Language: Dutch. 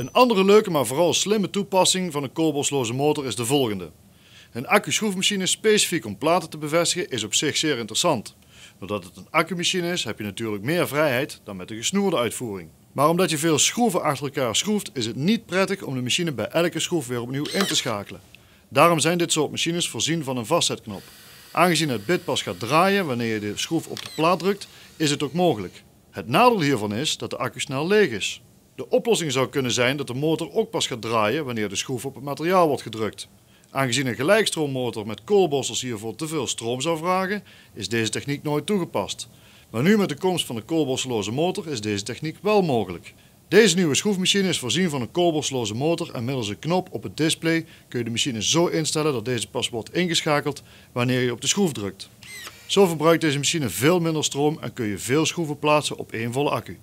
Een andere leuke, maar vooral slimme toepassing van een koolborstloze motor is de volgende. Een accu-schroefmachine specifiek om platen te bevestigen is op zich zeer interessant. Doordat het een accumachine is, heb je natuurlijk meer vrijheid dan met de gesnoerde uitvoering. Maar omdat je veel schroeven achter elkaar schroeft, is het niet prettig om de machine bij elke schroef weer opnieuw in te schakelen. Daarom zijn dit soort machines voorzien van een vastzetknop. Aangezien het bit pas gaat draaien wanneer je de schroef op de plaat drukt, is het ook mogelijk. Het nadeel hiervan is dat de accu snel leeg is. De oplossing zou kunnen zijn dat de motor ook pas gaat draaien wanneer de schroef op het materiaal wordt gedrukt. Aangezien een gelijkstroommotor met koolborstels hiervoor te veel stroom zou vragen, is deze techniek nooit toegepast. Maar nu met de komst van de koolborsteloze motor is deze techniek wel mogelijk. Deze nieuwe schroefmachine is voorzien van een koolborsteloze motor en middels een knop op het display kun je de machine zo instellen dat deze pas wordt ingeschakeld wanneer je op de schroef drukt. Zo verbruikt deze machine veel minder stroom en kun je veel schroeven plaatsen op één volle accu.